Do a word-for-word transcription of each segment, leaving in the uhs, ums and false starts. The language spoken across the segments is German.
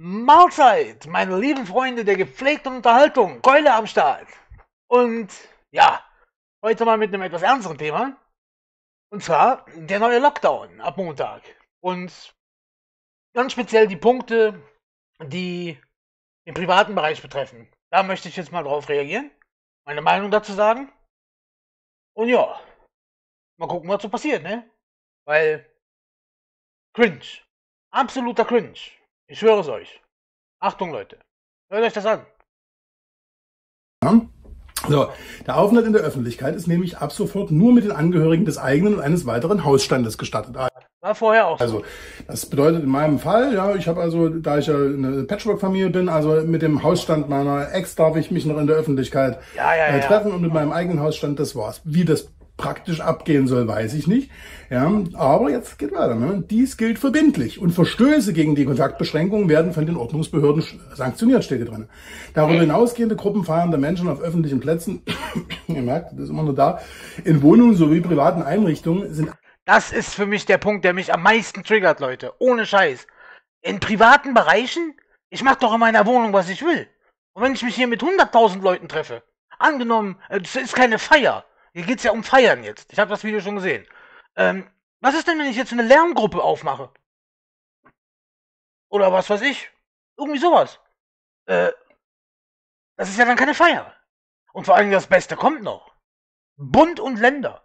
Mahlzeit, meine lieben Freunde der gepflegten Unterhaltung, Keule am Start. Und ja, heute mal mit einem etwas ernsteren Thema. Und zwar der neue Lockdown ab Montag. Und ganz speziell die Punkte, die den privaten Bereich betreffen. Da möchte ich jetzt mal drauf reagieren, meine Meinung dazu sagen. Und ja, mal gucken, was so passiert, ne? Weil, cringe. Absoluter Cringe. Ich schwöre es euch. Achtung, Leute. Hört euch das an. Ja. So, der Aufenthalt in der Öffentlichkeit ist nämlich ab sofort nur mit den Angehörigen des eigenen und eines weiteren Hausstandes gestattet. War vorher auch so. Also, das bedeutet in meinem Fall, ja, ich habe also, da ich ja eine Patchwork-Familie bin, also mit dem Hausstand meiner Ex darf ich mich noch in der Öffentlichkeit ja, ja, äh, treffen ja. Und mit meinem eigenen Hausstand, das war's. Wie das praktisch abgehen soll, weiß ich nicht. Ja, aber jetzt geht weiter. Ne? Dies gilt verbindlich und Verstöße gegen die Kontaktbeschränkungen werden von den Ordnungsbehörden sanktioniert, steht hier drin. Darüber hinausgehende Gruppen feiernder Menschen auf öffentlichen Plätzen, ihr merkt, das ist immer nur da, in Wohnungen sowie privaten Einrichtungen sind... Das ist für mich der Punkt, der mich am meisten triggert, Leute. Ohne Scheiß. In privaten Bereichen? Ich mache doch in meiner Wohnung, was ich will. Und wenn ich mich hier mit hunderttausend Leuten treffe, angenommen, es ist keine Feier, hier geht es ja um Feiern jetzt. Ich habe das Video schon gesehen. Ähm, was ist denn, wenn ich jetzt eine Lärmgruppe aufmache? Oder was weiß ich? Irgendwie sowas. Äh, das ist ja dann keine Feier. Und vor allem das Beste kommt noch. Bund und Länder.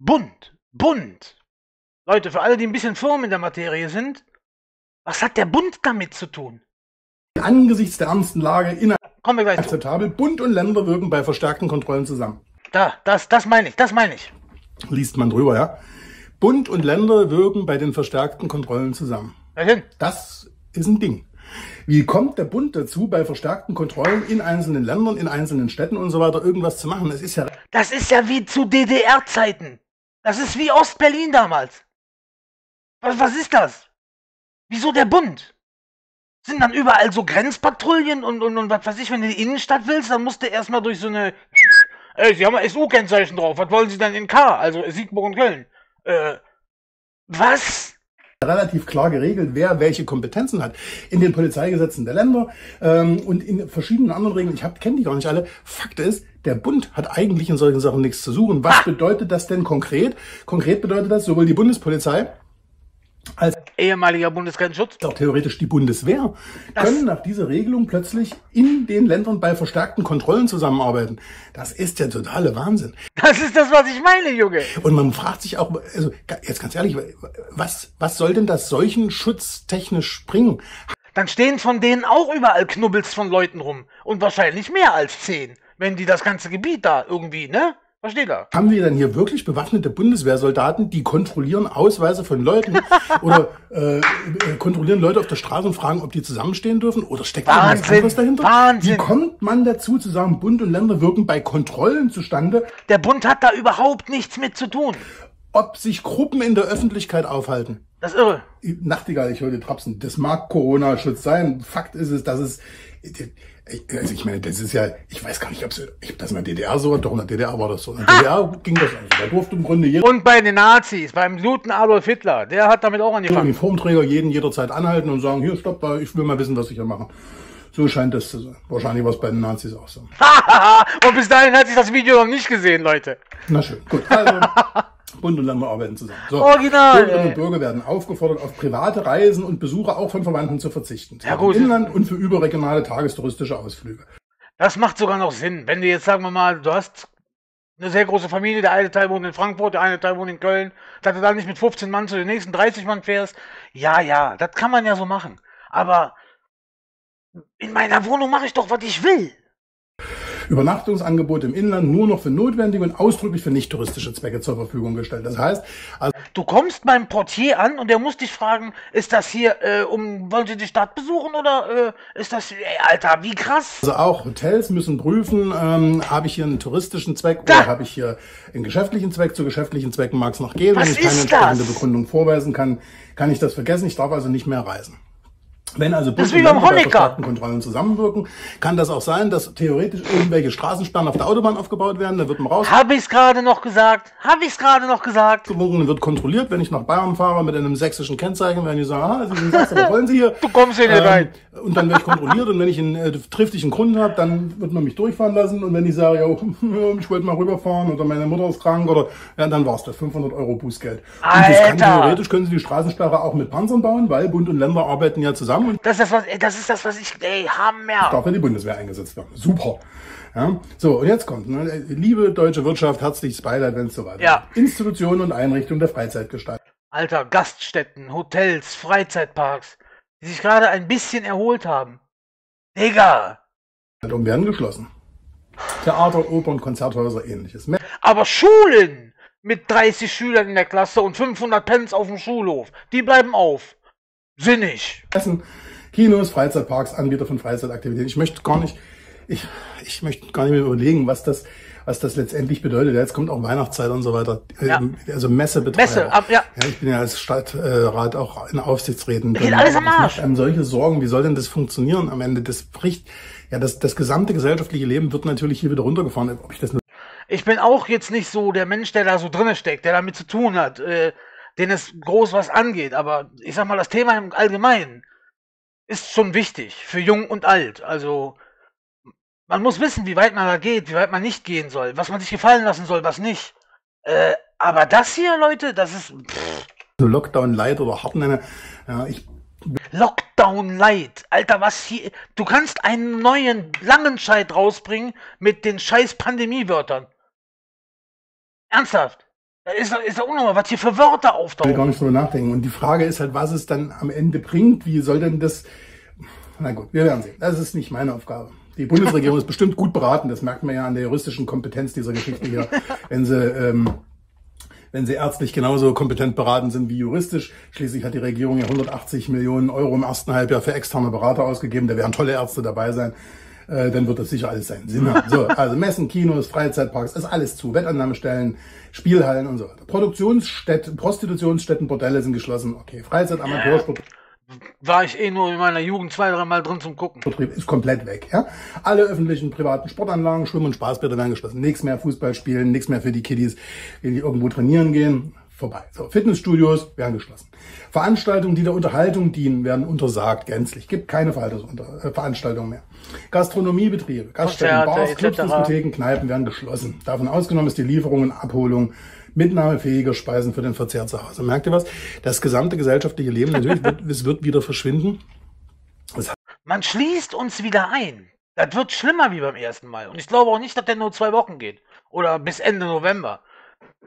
Bund. Bund. Leute, für alle, die ein bisschen firm in der Materie sind, was hat der Bund damit zu tun? Angesichts der ernsten Lage inakzeptabel. Bund und Länder wirken bei verstärkten Kontrollen zusammen. Da, das, das meine ich, das meine ich. Liest man drüber, ja. Bund und Länder wirken bei den verstärkten Kontrollen zusammen. Dahin. Das ist ein Ding. Wie kommt der Bund dazu, bei verstärkten Kontrollen in einzelnen Ländern, in einzelnen Städten und so weiter irgendwas zu machen? Das ist ja... Das ist ja wie zu D D R-Zeiten. Das ist wie Ostberlin damals. Was, was ist das? Wieso der Bund? Sind dann überall so Grenzpatrouillen und, und, und was weiß ich, wenn du in die Innenstadt willst, dann musst du erstmal durch so eine... Ey, Sie haben ein S U-Kennzeichen drauf. Was wollen Sie denn in K? Also Siegburg und Köln. Äh, was? Relativ klar geregelt, wer welche Kompetenzen hat. In den Polizeigesetzen der Länder ähm, und in verschiedenen anderen Regeln. Ich kenne die gar nicht alle. Fakt ist, der Bund hat eigentlich in solchen Sachen nichts zu suchen. Was ah. bedeutet das denn konkret? Konkret bedeutet das sowohl die Bundespolizei als ehemaliger Bundesgrenzschutz, auch theoretisch die Bundeswehr, das können nach dieser Regelung plötzlich in den Ländern bei verstärkten Kontrollen zusammenarbeiten. Das ist der totale Wahnsinn. Das ist das, was ich meine, Junge. Und man fragt sich auch, also jetzt ganz ehrlich, was, was soll denn das solchen schutztechnisch bringen? Dann stehen von denen auch überall Knubbels von Leuten rum. Und wahrscheinlich mehr als zehn, wenn die das ganze Gebiet da irgendwie, ne? Versteht er? Haben wir dann hier wirklich bewaffnete Bundeswehrsoldaten, die kontrollieren Ausweise von Leuten oder äh, kontrollieren Leute auf der Straße und fragen, ob die zusammenstehen dürfen? Oder steckt da was anderes dahinter? Wahnsinn! Wie kommt man dazu, zu sagen, Bund und Länder wirken bei Kontrollen zustande? Der Bund hat da überhaupt nichts mit zu tun. Ob sich Gruppen in der Öffentlichkeit aufhalten? Das ist irre. Nachtigall, ich höre trapsen. Das mag Corona-Schutz sein. Fakt ist es, dass es... Also ich meine, das ist ja, ich weiß gar nicht, ob es, ich habe das in der D D R so, doch in der D D R war das so. In der D D R ging das also, da durfte im Grunde jeder... Und bei den Nazis, beim guten Adolf Hitler, der hat damit auch angefangen. Uniformträger jeden jederzeit anhalten und sagen, hier, stopp, ich will mal wissen, was ich hier mache. So scheint das zu sein. Wahrscheinlich war es bei den Nazis auch so. Und bis dahin hat sich das Video noch nicht gesehen, Leute. Na schön, gut. Also... Bund und Länder arbeiten zusammen. So. Original. Bürgerinnen und Bürger werden aufgefordert, auf private Reisen und Besuche auch von Verwandten zu verzichten. Ja, gut. Im Inland und für überregionale tagestouristische Ausflüge. Das macht sogar noch Sinn. Wenn du jetzt, sagen wir mal, du hast eine sehr große Familie, der eine Teil wohnt in Frankfurt, der eine Teil wohnt in Köln, dass du dann nicht mit fünfzehn Mann zu den nächsten dreißig Mann fährst. Ja, ja, das kann man ja so machen. Aber in meiner Wohnung mache ich doch, was ich will. Übernachtungsangebote im Inland nur noch für notwendige und ausdrücklich für nicht-touristische Zwecke zur Verfügung gestellt. Das heißt, also du kommst beim Portier an und der muss dich fragen, ist das hier, äh, um, wollen Sie die Stadt besuchen oder äh, ist das, ey, Alter, wie krass. Also auch Hotels müssen prüfen, ähm, habe ich hier einen touristischen Zweck da. Oder habe ich hier einen geschäftlichen Zweck? Zu geschäftlichen Zwecken mag es noch gehen, wenn ich keine entsprechende Begründung vorweisen kann, kann ich das vergessen. Ich darf also nicht mehr reisen. Wenn also Bund und Land bei Verstärktenkontrollen zusammenwirken, kann das auch sein, dass theoretisch irgendwelche Straßensperren auf der Autobahn aufgebaut werden, da wird man raus. Hab ich's gerade noch gesagt? Hab ich's gerade noch gesagt? Wird kontrolliert, wenn ich nach Bayern fahre mit einem sächsischen Kennzeichen, werden die sagen, ah, Sie sind Sachsen, was wollen Sie hier? Du kommst hier nicht ähm, rein. Und dann werde ich kontrolliert und wenn ich einen äh, triftigen Kunden habe, dann wird man mich durchfahren lassen und wenn ich sage, ja, ich wollte mal rüberfahren oder meine Mutter ist krank oder, ja, dann war's das, fünfhundert Euro Bußgeld. Alter. Und das kann theoretisch, können Sie die Straßensperre auch mit Panzern bauen, weil Bund und Länder arbeiten ja zusammen. Das ist das, was, das ist das, was ich, ey, Hammer. Darf in die Bundeswehr eingesetzt werden. Super. Ja? So, und jetzt kommt, ne? Liebe deutsche Wirtschaft, herzliches Beileid, wenn es so weitergeht. Ja. Institutionen und Einrichtungen der Freizeitgestaltung. Alter, Gaststätten, Hotels, Freizeitparks, die sich gerade ein bisschen erholt haben. Digga. Und werden geschlossen. Theater, Opern, Konzerthäuser, ähnliches. Aber Schulen mit dreißig Schülern in der Klasse und fünfhundert Pence auf dem Schulhof, die bleiben auf. Sinnig. Essen, Kinos, Freizeitparks, Anbieter von Freizeitaktivitäten. Ich möchte gar nicht, ich, ich möchte gar nicht mehr überlegen, was das, was das letztendlich bedeutet. Jetzt kommt auch Weihnachtszeit und so weiter. Ja. Also Messebetreiber. Messe, ab, ja. Ja, ich bin ja als Stadtrat auch in Aufsichtsräten. Geht alles am Arsch. Einem solche Sorgen, wie soll denn das funktionieren am Ende? Das bricht, ja, das, das gesamte gesellschaftliche Leben wird natürlich hier wieder runtergefahren. Ob ich das nur ich bin auch jetzt nicht so der Mensch, der da so drinne steckt, der damit zu tun hat. Äh, den es groß was angeht, aber ich sag mal, das Thema im Allgemeinen ist schon wichtig, für jung und alt, also man muss wissen, wie weit man da geht, wie weit man nicht gehen soll, was man sich gefallen lassen soll, was nicht, äh, aber das hier, Leute, das ist... Pff. Lockdown Light oder Hard nenne, ja, ich... Lockdown Light, Alter, was hier... Du kannst einen neuen, langen Scheit rausbringen mit den scheiß Pandemie-Wörtern. Ernsthaft? Ist doch, ist doch unnormal, was hier für Wörter auftauchen. Ich will gar nicht drüber nachdenken. Und die Frage ist halt, was es dann am Ende bringt. Wie soll denn das... Na gut, wir werden sehen. Das ist nicht meine Aufgabe. Die Bundesregierung ist bestimmt gut beraten. Das merkt man ja an der juristischen Kompetenz dieser Geschichte hier. Wenn sie... Ähm wenn sie ärztlich genauso kompetent beraten sind wie juristisch. Schließlich hat die Regierung ja hundertachtzig Millionen Euro im ersten Halbjahr für externe Berater ausgegeben. Da werden tolle Ärzte dabei sein. Äh, dann wird das sicher alles seinen Sinn haben. So, also Messen, Kinos, Freizeitparks, ist alles zu. Wettannahmestellen, Spielhallen und so weiter. Produktionsstätten, Prostitutionsstätten, Bordelle sind geschlossen. Okay, Freizeit, Amateursport. War ich eh nur in meiner Jugend zwei, dreimal drin zum Gucken. Betrieb ist komplett weg, ja. Alle öffentlichen, privaten Sportanlagen, Schwimm- und Spaßbäder werden geschlossen. Nichts mehr Fußball spielen, nichts mehr für die Kiddies, die irgendwo trainieren gehen. Vorbei. So, Fitnessstudios werden geschlossen. Veranstaltungen, die der Unterhaltung dienen, werden untersagt, gänzlich. Gibt keine Veranstaltungen mehr. Gastronomiebetriebe, Gaststätten, Bars, Clubs, Diskotheken, Kneipen werden geschlossen. Davon ausgenommen ist die Lieferung und Abholung mitnahmefähiger Speisen für den Verzehr zu Hause. Merkt ihr was? Das gesamte gesellschaftliche Leben, natürlich, wird, es wird wieder verschwinden. Man schließt uns wieder ein. Das wird schlimmer wie beim ersten Mal. Und ich glaube auch nicht, dass der nur zwei Wochen geht. Oder bis Ende November.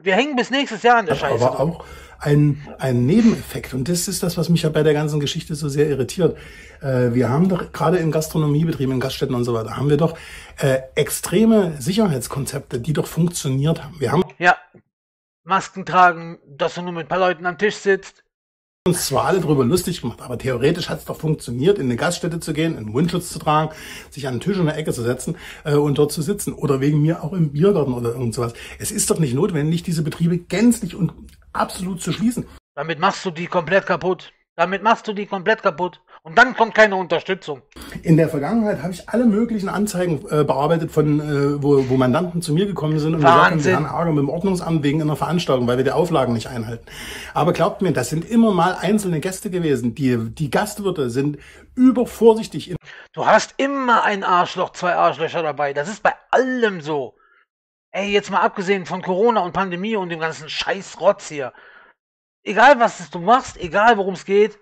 Wir hängen bis nächstes Jahr an der Scheiße. Aber auch ein, ein Nebeneffekt. Und das ist das, was mich ja bei der ganzen Geschichte so sehr irritiert. Äh, wir haben doch gerade in Gastronomiebetrieben, in Gaststätten und so weiter, haben wir doch äh, extreme Sicherheitskonzepte, die doch funktioniert haben. Wir haben ja Masken tragen, dass du nur mit ein paar Leuten am Tisch sitzt. Uns zwar alle drüber lustig gemacht, aber theoretisch hat es doch funktioniert, in eine Gaststätte zu gehen, einen Mundschutz zu tragen, sich an einen Tisch in der Ecke zu setzen äh, und dort zu sitzen. Oder wegen mir auch im Biergarten oder irgend sowas. Es ist doch nicht notwendig, diese Betriebe gänzlich und absolut zu schließen. Damit machst du die komplett kaputt. Damit machst du die komplett kaputt. Und dann kommt keine Unterstützung. In der Vergangenheit habe ich alle möglichen Anzeigen äh, bearbeitet, von äh, wo, wo Mandanten zu mir gekommen sind und Wahnsinn. Gesagt haben, wir haben Ärger mit dem Ordnungsamt wegen einer Veranstaltung, weil wir die Auflagen nicht einhalten. Aber glaubt mir, das sind immer mal einzelne Gäste gewesen. Die, die Gastwirte sind übervorsichtig. Du hast immer ein Arschloch, zwei Arschlöcher dabei. Das ist bei allem so. Ey, jetzt mal abgesehen von Corona und Pandemie und dem ganzen Scheißrotz hier. Egal, was du machst, egal, worum es geht,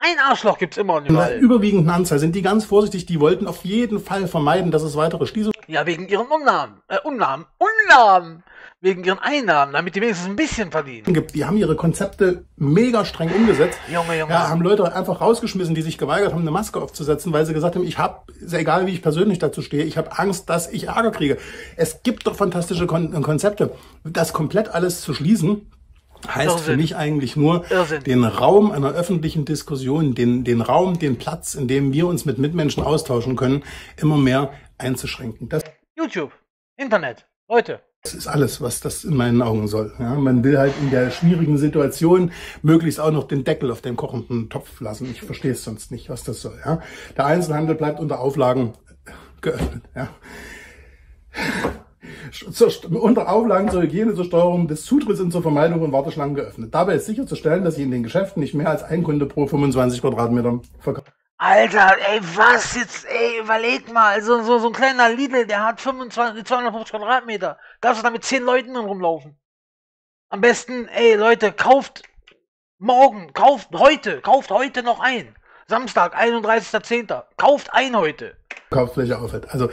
ein Arschloch gibt's immer und überall. In der überwiegenden Anzahl sind die ganz vorsichtig, die wollten auf jeden Fall vermeiden, dass es weitere Schließungen... Ja, wegen ihren Umnahmen, äh, Umnahmen, Umnahmen, wegen ihren Einnahmen, damit die wenigstens ein bisschen verdienen. Gibt. Die haben ihre Konzepte mega streng umgesetzt. Junge, Junge. Ja, haben Leute einfach rausgeschmissen, die sich geweigert haben, eine Maske aufzusetzen, weil sie gesagt haben, ich habe, ist egal wie ich persönlich dazu stehe, ich habe Angst, dass ich Ärger kriege. Es gibt doch fantastische Kon- Konzepte. Das komplett alles zu schließen... Heißt Irrsinn. Für mich eigentlich nur, Irrsinn. Den Raum einer öffentlichen Diskussion, den, den Raum, den Platz, in dem wir uns mit Mitmenschen austauschen können, immer mehr einzuschränken. Das YouTube, Internet, Leute, Das ist alles, was das in meinen Augen soll. Ja, man will halt in der schwierigen Situation möglichst auch noch den Deckel auf dem kochenden Topf lassen. Ich verstehe es sonst nicht, was das soll. Ja. Der Einzelhandel bleibt unter Auflagen geöffnet. Ja. Zur, unter Auflagen zur Hygiene, zur Steuerung des Zutritts und zur Vermeidung von Warteschlangen geöffnet. Dabei ist sicherzustellen, dass sie in den Geschäften nicht mehr als ein Kunde pro fünfundzwanzig Quadratmetern verkauft. Alter, ey, was jetzt, ey, überleg mal, so, so, so ein kleiner Lidl, der hat zweihundertfünfzig Quadratmeter, darfst du da mit zehn Leuten rumlaufen. Am besten, ey, Leute, kauft morgen, kauft heute, kauft heute noch ein. Samstag, einunddreißigster zehnter, kauft ein heute. Kaufsfläche aufhört, also...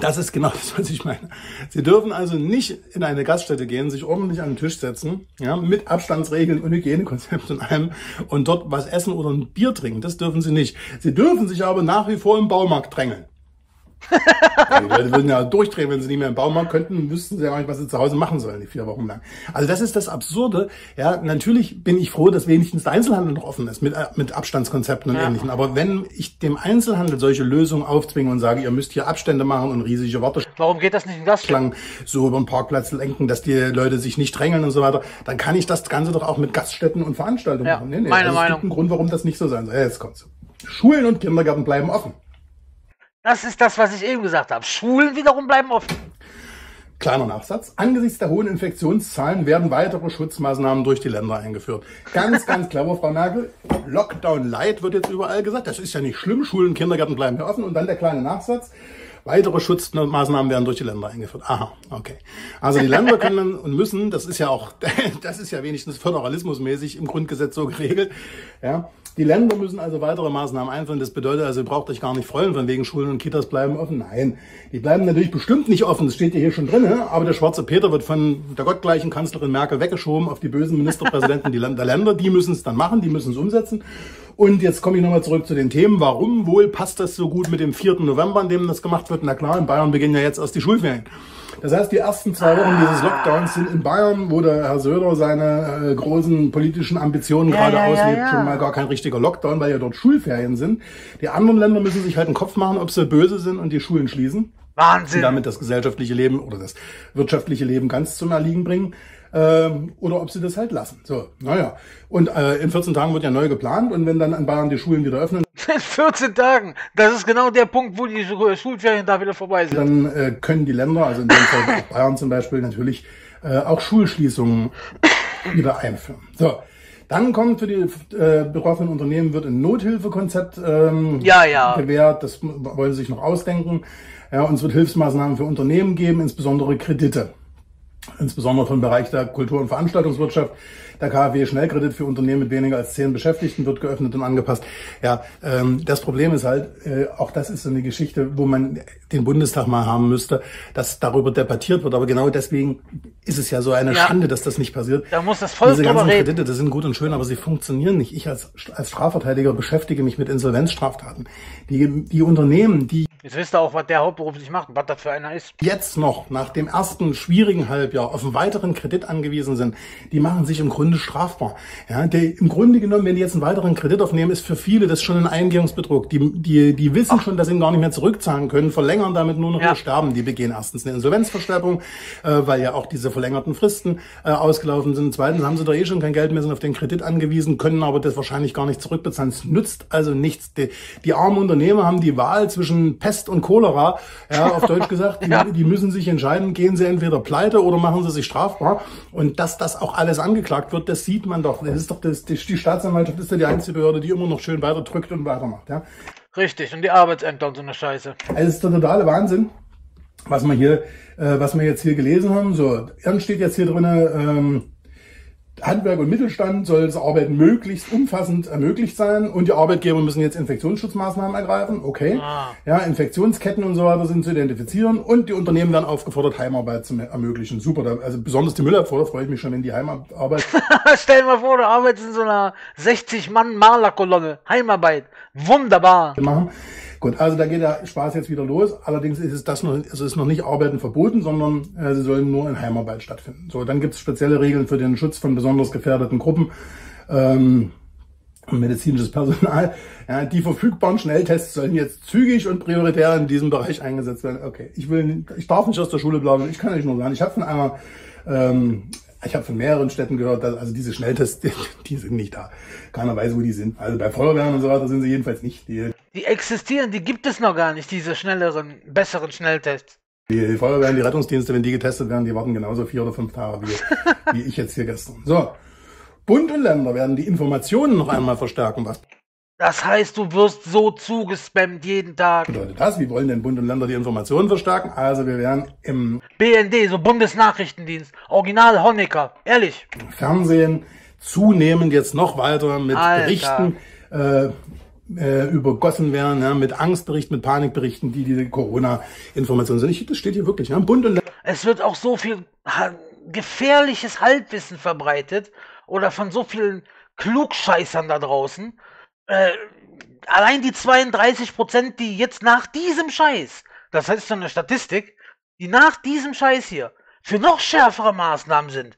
Das ist genau das, was ich meine. Sie dürfen also nicht in eine Gaststätte gehen, sich ordentlich an den Tisch setzen, ja, mit Abstandsregeln und Hygienekonzept und allem und dort was essen oder ein Bier trinken. Das dürfen sie nicht. Sie dürfen sich aber nach wie vor im Baumarkt drängeln. Ja, die Leute würden ja durchdrehen, wenn sie nicht mehr im Baumarkt könnten, wüssten sie ja auch nicht, was sie zu Hause machen sollen, die vier Wochen lang. Also das ist das Absurde. Ja, natürlich bin ich froh, dass wenigstens der Einzelhandel noch offen ist mit, mit Abstandskonzepten und ja. Ähnlichem. Aber wenn ich dem Einzelhandel solche Lösungen aufzwinge und sage, ihr müsst hier Abstände machen und riesige Warteschlangen, warum geht das nicht in Gaststätten? So über den Parkplatz lenken, dass die Leute sich nicht drängeln und so weiter, dann kann ich das Ganze doch auch mit Gaststätten und Veranstaltungen ja, machen. Nee, nee, meine also Meinung. Es gibt einen Grund, warum das nicht so sein soll. Ja, jetzt kommt's. Schulen und Kindergärten bleiben offen. Das ist das, was ich eben gesagt habe. Schulen wiederum bleiben offen. Kleiner Nachsatz. Angesichts der hohen Infektionszahlen werden weitere Schutzmaßnahmen durch die Länder eingeführt. Ganz, ganz clever, Frau Merkel. Lockdown light wird jetzt überall gesagt. Das ist ja nicht schlimm. Schulen, Kindergärten bleiben hier offen. Und dann der kleine Nachsatz. Weitere Schutzmaßnahmen werden durch die Länder eingeführt. Aha, okay. Also die Länder können und müssen, das ist ja auch, das ist ja wenigstens föderalismusmäßig im Grundgesetz so geregelt, ja. Die Länder müssen also weitere Maßnahmen einführen. Das bedeutet also, ihr braucht euch gar nicht freuen, von wegen Schulen und Kitas bleiben offen. Nein, die bleiben natürlich bestimmt nicht offen. Das steht ja hier schon drin. Aber der schwarze Peter wird von der gottgleichen Kanzlerin Merkel weggeschoben auf die bösen Ministerpräsidenten der Länder. Die müssen es dann machen, die müssen es umsetzen. Und jetzt komme ich nochmal zurück zu den Themen. Warum wohl passt das so gut mit dem vierten November, an dem das gemacht wird? Na klar, in Bayern beginnen ja jetzt erst die Schulferien. Das heißt, die ersten zwei Wochen dieses Lockdowns sind in Bayern, wo der Herr Söder seine äh, großen politischen Ambitionen ja, gerade ja, auslebt, ja, ja. schon mal gar kein richtiger Lockdown, weil ja dort Schulferien sind. Die anderen Länder müssen sich halt einen Kopf machen, ob sie böse sind und die Schulen schließen. Wahnsinn! Und damit das gesellschaftliche Leben oder das wirtschaftliche Leben ganz zum Erliegen bringen. Ähm, oder ob sie das halt lassen. So, naja. Und äh, in vierzehn Tagen wird ja neu geplant und wenn dann in Bayern die Schulen wieder öffnen... In vierzehn Tagen! Das ist genau der Punkt, wo die Schulferien da wieder vorbei sind. Dann äh, können die Länder, also in dem Fall auch Bayern zum Beispiel, natürlich äh, auch Schulschließungen wieder einführen. So. Dann kommt für die äh, betroffenen Unternehmen wird ein Nothilfekonzept ähm, ja, ja. gewährt. Das wollen sie sich noch ausdenken. Ja, und es wird Hilfsmaßnahmen für Unternehmen geben, insbesondere Kredite. Insbesondere vom Bereich der Kultur- und Veranstaltungswirtschaft. Der K f W-Schnellkredit für Unternehmen mit weniger als zehn Beschäftigten wird geöffnet und angepasst. Ja, ähm, das Problem ist halt, äh, auch das ist so eine Geschichte, wo man den Bundestag mal haben müsste, dass darüber debattiert wird. Aber genau deswegen ist es ja so eine ja. Schande, dass das nicht passiert. Da muss das Volk Diese ganzen reden. Kredite, das sind gut und schön, aber sie funktionieren nicht. Ich als, als Strafverteidiger beschäftige mich mit Insolvenzstraftaten. Die, die Unternehmen, die... Jetzt wisst ihr auch, was der hauptberuflich macht und was das für einer ist. Jetzt noch, nach dem ersten schwierigen Halbjahr, auf einen weiteren Kredit angewiesen sind, die machen sich im Grunde strafbar. Ja, die, im Grunde genommen, wenn die jetzt einen weiteren Kredit aufnehmen, ist für viele das schon ein Eingehungsbetrug. Die, die, die wissen Ach. schon, dass sie ihn gar nicht mehr zurückzahlen können, verlängern damit nur noch ja. ihr Sterben. Die begehen erstens eine Insolvenzverschleppung, äh, weil ja auch diese verlängerten Fristen äh, ausgelaufen sind. Zweitens haben sie da eh schon kein Geld mehr, sind auf den Kredit angewiesen, können aber das wahrscheinlich gar nicht zurückbezahlen. Es nützt also nichts. Die, die armen Unternehmer haben die Wahl zwischen Pest und Cholera, ja, auf Deutsch gesagt, die, ja. die müssen sich entscheiden, gehen sie entweder pleite oder machen sie sich strafbar. Und dass das auch alles angeklagt wird, das sieht man doch. Das ist doch das, die, die Staatsanwaltschaft ist ja die einzige Behörde, die immer noch schön weiter drückt und weitermacht. Ja. Richtig, und die Arbeitsämter und so eine Scheiße. Also es ist der totale Wahnsinn, was wir, hier, äh, was wir jetzt hier gelesen haben. So, dann steht jetzt hier drin, ähm, Handwerk und Mittelstand soll das Arbeiten möglichst umfassend ermöglicht sein und die Arbeitgeber müssen jetzt Infektionsschutzmaßnahmen ergreifen, okay. Ah. Ja, Infektionsketten und so weiter sind zu identifizieren und die Unternehmen werden aufgefordert, Heimarbeit zu ermöglichen. Super, also besonders die Müllabfuhr, freue ich mich schon, wenn die Heimarbeit... Stell dir mal vor, du arbeitest in so einer sechzig Mann Malerkolonne, Heimarbeit, wunderbar. Machen. Gut, also da geht der Spaß jetzt wieder los. Allerdings ist es das noch, also ist noch nicht Arbeiten verboten, sondern äh, sie sollen nur in Heimarbeit stattfinden. So, dann gibt es spezielle Regeln für den Schutz von besonders gefährdeten Gruppen. Ähm, medizinisches Personal. Ja, die verfügbaren Schnelltests sollen jetzt zügig und prioritär in diesem Bereich eingesetzt werden. Okay, ich will, ich darf nicht aus der Schule bleiben. Ich kann nicht nur sagen, ich habe von einer, ähm, ich habe von mehreren Städten gehört, dass, also diese Schnelltests, die, die sind nicht da. Keiner weiß, wo die sind. Also bei Feuerwehren und so weiter sind sie jedenfalls nicht. Die, die existieren, die gibt es noch gar nicht, diese schnelleren, besseren Schnelltests. Die Feuerwehren, die Rettungsdienste, wenn die getestet werden, die warten genauso vier oder fünf Tage wie, wie ich jetzt hier gestern. So. Bund und Länder werden die Informationen noch einmal verstärken. Was? Das heißt, du wirst so zugespammt jeden Tag. Bedeutet das? Wie wollen denn Bund und Länder die Informationen verstärken? Also wir werden im B N D, so Bundesnachrichtendienst, Original Honecker, ehrlich. Fernsehen zunehmend jetzt noch weiter mit Alter. Berichten äh, äh, übergossen werden, ja, mit Angstberichten, mit Panikberichten, die diese Corona-Informationen sind. Das steht hier wirklich. Ja, Bund und Länder. Es wird auch so viel gefährliches Halbwissen verbreitet. Oder von so vielen Klugscheißern da draußen. Äh, allein die zweiunddreißig Prozent, die jetzt nach diesem Scheiß, das heißt so eine Statistik, die nach diesem Scheiß hier für noch schärfere Maßnahmen sind,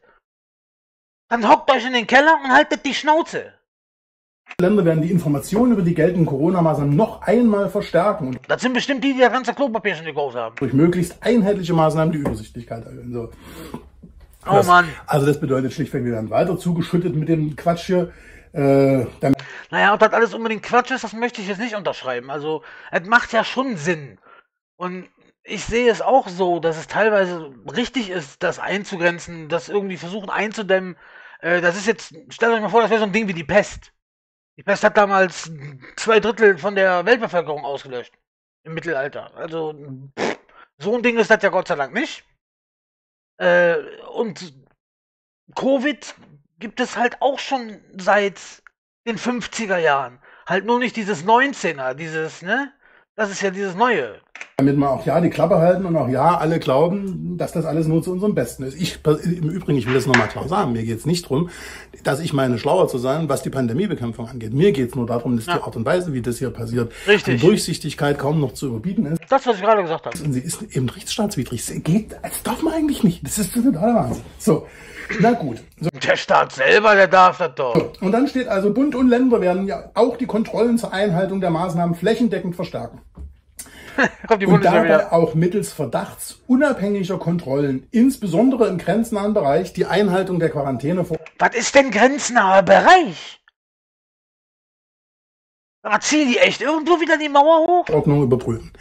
dann hockt euch in den Keller und haltet die Schnauze. Länder werden die Informationen über die geltenden Corona-Maßnahmen noch einmal verstärken. Das sind bestimmt die, die das ganze Klopapier schon gekauft haben. Durch möglichst einheitliche Maßnahmen die Übersichtlichkeit erhöhen. So. Das, oh Mann. Also das bedeutet schlichtweg, wir werden weiter zugeschüttet mit dem Quatsch hier. Äh, naja, ob das alles unbedingt Quatsch ist, das möchte ich jetzt nicht unterschreiben. Also, es macht ja schon Sinn. Und ich sehe es auch so, dass es teilweise richtig ist, das einzugrenzen, das irgendwie versuchen einzudämmen. Äh, das ist jetzt, stellt euch mal vor, das wäre so ein Ding wie die Pest. Die Pest hat damals zwei Drittel von der Weltbevölkerung ausgelöscht. Im Mittelalter. Also, pff, so ein Ding ist das ja Gott sei Dank nicht. Äh, und Covid gibt es halt auch schon seit den fünfziger Jahren. Halt nur nicht dieses neunzehner, dieses, ne? Das ist ja dieses Neue. Damit wir auch ja die Klappe halten und auch ja alle glauben, dass das alles nur zu unserem Besten ist. Ich, im Übrigen, ich will das nochmal klar sagen, mir geht es nicht darum, dass ich meine, schlauer zu sein, was die Pandemiebekämpfung angeht. Mir geht es nur darum, dass ja. die Art und Weise, wie das hier passiert, Richtig. die Durchsichtigkeit kaum noch zu überbieten ist. Das, was ich gerade gesagt habe. Und sie ist eben rechtsstaatswidrig. Sie geht, das darf man eigentlich nicht. Das ist totaler Wahnsinn. So, na gut. So. Der Staat selber, der darf das doch. So. Und dann steht also, Bund und Länder werden ja auch die Kontrollen zur Einhaltung der Maßnahmen flächendeckend verstärken. die und dabei wieder. auch mittels verdachtsunabhängiger Kontrollen, insbesondere im grenznahen Bereich, die Einhaltung der Quarantäne vor... Was ist denn grenznaher Bereich? Da ziehen die echt irgendwo wieder die Mauer hoch? Ordnung überprüfen.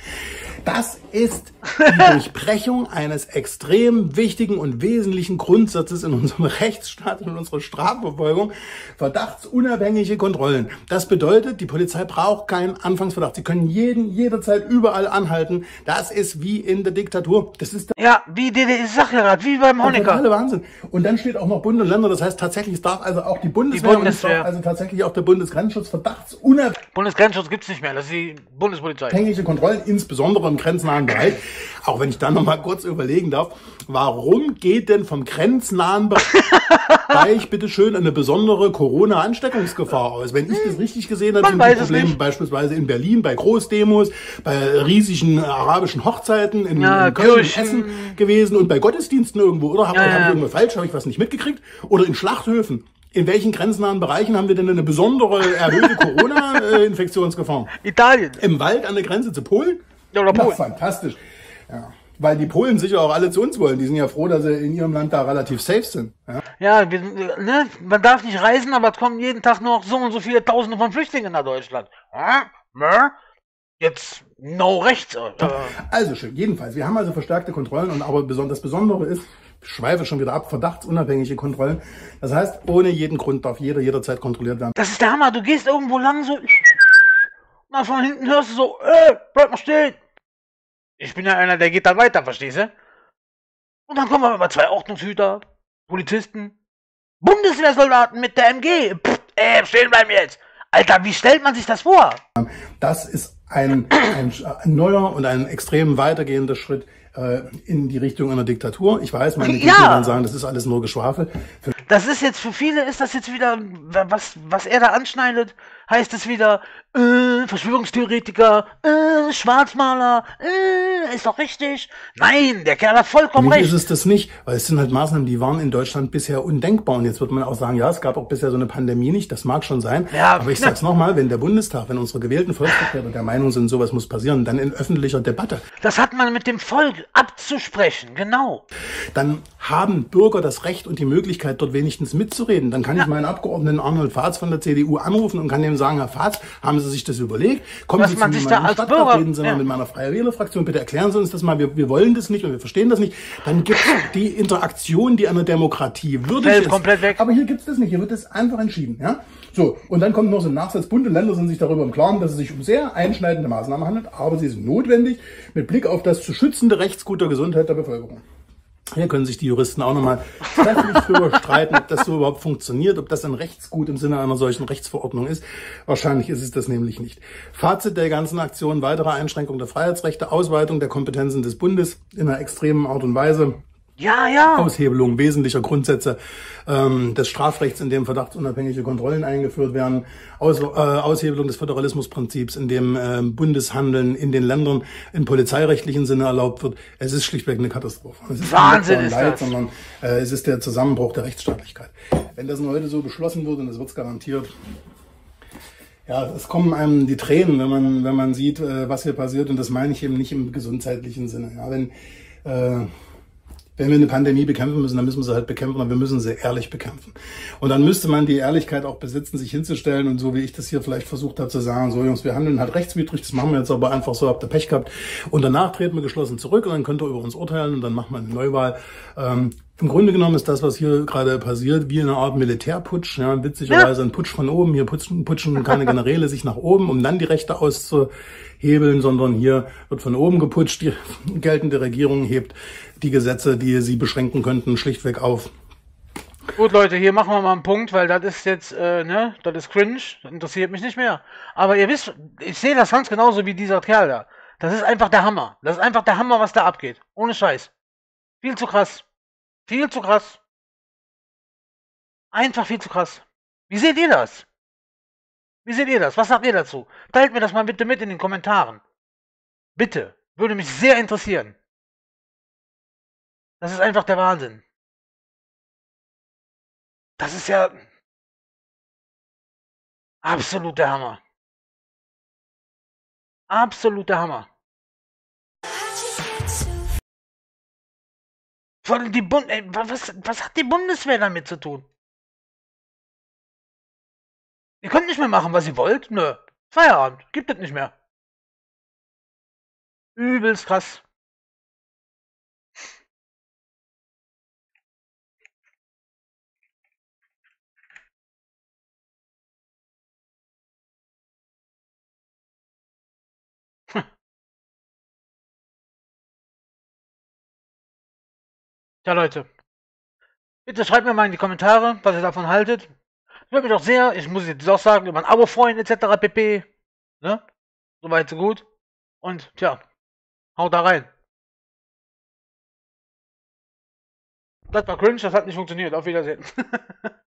Das ist die Durchbrechung eines extrem wichtigen und wesentlichen Grundsatzes in unserem Rechtsstaat und in unserer Strafverfolgung. Verdachtsunabhängige Kontrollen. Das bedeutet, die Polizei braucht keinen Anfangsverdacht. Sie können jeden, jederzeit überall anhalten. Das ist wie in der Diktatur. Das ist der ja, wie D D R, ich sag ja grad, wie beim Honecker. Totale Wahnsinn. Und dann steht auch noch Bund und Länder. Das heißt tatsächlich, es darf also auch die Bundeswehr, die Bundeswehr. Und also tatsächlich auch der Bundesgrenzschutz verdachtsunabhängig. Bundesgrenzschutz gibt's nicht mehr. Das ist die Bundespolizei. Abhängige Kontrollen, insbesondere im grenznahen Bereich. Auch wenn ich dann noch mal kurz überlegen darf, warum geht denn vom grenznahen Bereich bitte schön eine besondere Corona-Ansteckungsgefahr aus? Wenn ich das richtig gesehen habe, sind die Probleme beispielsweise in Berlin bei Großdemos, bei riesigen arabischen Hochzeiten in, ja, in Köln, in Essen gewesen und bei Gottesdiensten irgendwo, oder? Habe ja, hab ja. ich irgendwas falsch? Habe ich was nicht mitgekriegt? Oder in Schlachthöfen? In welchen grenznahen Bereichen haben wir denn eine besondere erhöhte Corona-Infektionsgefahr? Italien. Im Wald an der Grenze zu Polen? Oder Polen. Na, fantastisch. Ja. Weil die Polen sicher auch alle zu uns wollen. Die sind ja froh, dass sie in ihrem Land da relativ safe sind. Ja, ja wir, ne? Man darf nicht reisen, aber es kommen jeden Tag noch so und so viele Tausende von Flüchtlingen nach Deutschland. Jetzt no rechts. Also schön, jedenfalls. Wir haben also verstärkte Kontrollen, und aber das Besondere ist, ich schweife schon wieder ab, verdachtsunabhängige Kontrollen. Das heißt, ohne jeden Grund darf jeder jederzeit kontrolliert werden. Das ist der Hammer. Du gehst irgendwo lang so... Na, von hinten hörst du so, ey, bleib mal stehen. Ich bin ja einer, der geht dann weiter, verstehst du? Und dann kommen wir mal zwei Ordnungshüter, Polizisten, Bundeswehrsoldaten mit der M G. Pff, ey, stehen bleiben jetzt. Alter, wie stellt man sich das vor? Das ist ein, ein, ein neuer und ein extrem weitergehender Schritt äh, in die Richtung einer Diktatur. Ich weiß, meine Gegner ja. dann sagen, das ist alles nur Geschwafel. Für das ist jetzt, für viele ist das jetzt wieder, was, was er da anschneidet, heißt es wieder, äh, Verschwörungstheoretiker, äh, Schwarzmaler, äh, ist doch richtig. Nein, der Kerl hat vollkommen recht. Ist es das nicht, weil es sind halt Maßnahmen, die waren in Deutschland bisher undenkbar. Und jetzt wird man auch sagen, ja, es gab auch bisher so eine Pandemie nicht, das mag schon sein. Ja, aber ich sag's nochmal, wenn der Bundestag, wenn unsere gewählten Volksvertreter der Meinung sind, sowas muss passieren, dann in öffentlicher Debatte. Das hat man mit dem Volk abzusprechen, genau. Dann haben Bürger das Recht und die Möglichkeit, dort wenigstens mitzureden. Dann kann ja. ich meinen Abgeordneten Arnold Faatz von der C D U anrufen und kann dem sagen, Herr Faatz, haben Sie sich das überlegt? Kommen Sie zu mir in meinen Stadtrat, reden Sie mal ja. mit meiner Freien Wählerfraktion, bitte erklären Sie uns das mal, wir, wir wollen das nicht und wir verstehen das nicht. Dann gibt es die Interaktion, die einer Demokratie würdig ist. Komplett weg. Aber hier gibt es das nicht, hier wird das einfach entschieden. Ja? So, und dann kommt noch so ein Nachsatz, Bund und Länder sind sich darüber im Klaren, dass es sich um sehr einschneidende Maßnahmen handelt, aber sie sind notwendig mit Blick auf das zu schützende Rechtsgut der Gesundheit der Bevölkerung. Hier können sich die Juristen auch nochmal trefflich drüber streiten, ob das so überhaupt funktioniert, ob das ein Rechtsgut im Sinne einer solchen Rechtsverordnung ist. Wahrscheinlich ist es das nämlich nicht. Fazit der ganzen Aktion, weitere Einschränkung der Freiheitsrechte, Ausweitung der Kompetenzen des Bundes in einer extremen Art und Weise. Ja, ja. Aushebelung wesentlicher Grundsätze ähm, des Strafrechts, in dem verdachtsunabhängige Kontrollen eingeführt werden, Aus, äh, Aushebelung des Föderalismusprinzips, in dem äh, Bundeshandeln in den Ländern in polizeirechtlichen Sinne erlaubt wird. Es ist schlichtweg eine Katastrophe. Es ist Wahnsinn ist Leid, das. Sondern, äh, es ist der Zusammenbruch der Rechtsstaatlichkeit. Wenn das heute so beschlossen wird, und das wird garantiert, ja, es kommen einem die Tränen, wenn man, wenn man sieht, äh, was hier passiert. Und das meine ich eben nicht im gesundheitlichen Sinne. Ja, wenn... Äh, Wenn wir eine Pandemie bekämpfen müssen, dann müssen wir sie halt bekämpfen, aber wir müssen sie ehrlich bekämpfen. Und dann müsste man die Ehrlichkeit auch besitzen, sich hinzustellen und so, wie ich das hier vielleicht versucht habe zu sagen, so Jungs, wir handeln halt rechtswidrig, das machen wir jetzt aber einfach so, habt ihr Pech gehabt. Und danach treten wir geschlossen zurück und dann könnt ihr über uns urteilen und dann machen wir eine Neuwahl. Ähm, Im Grunde genommen ist das, was hier gerade passiert, wie eine Art Militärputsch. Ja, witzigerweise ein Putsch von oben, hier putschen, putschen keine Generäle sich nach oben, um dann die Rechte auszuhebeln, sondern hier wird von oben geputscht, die geltende Regierung hebt die Gesetze, die sie beschränken könnten, schlichtweg auf. Gut, Leute, hier machen wir mal einen Punkt, weil das ist jetzt, äh, ne, das ist cringe, das interessiert mich nicht mehr. Aber ihr wisst, ich sehe das ganz genauso wie dieser Kerl da. Das ist einfach der Hammer. Das ist einfach der Hammer, was da abgeht. Ohne Scheiß. Viel zu krass. Viel zu krass. Einfach viel zu krass. Wie seht ihr das? Wie seht ihr das? Was sagt ihr dazu? Teilt mir das mal bitte mit in den Kommentaren. Bitte. Würde mich sehr interessieren. Das ist einfach der Wahnsinn. Das ist ja absolut der Hammer. Absolut der Hammer. Vor allem die Bund- Ey, was, was hat die Bundeswehr damit zu tun? Ihr könnt nicht mehr machen, was ihr wollt. Nö. Feierabend. Gibt es nicht mehr. Übelst krass. Ja, Leute, bitte schreibt mir mal in die Kommentare, was ihr davon haltet. Ich würde mich auch sehr, ich muss jetzt auch sagen, über ein Abo freuen, et cetera pp. Ne? Soweit, so gut. Und, tja, haut da rein. Das war cringe, das hat nicht funktioniert. Auf Wiedersehen.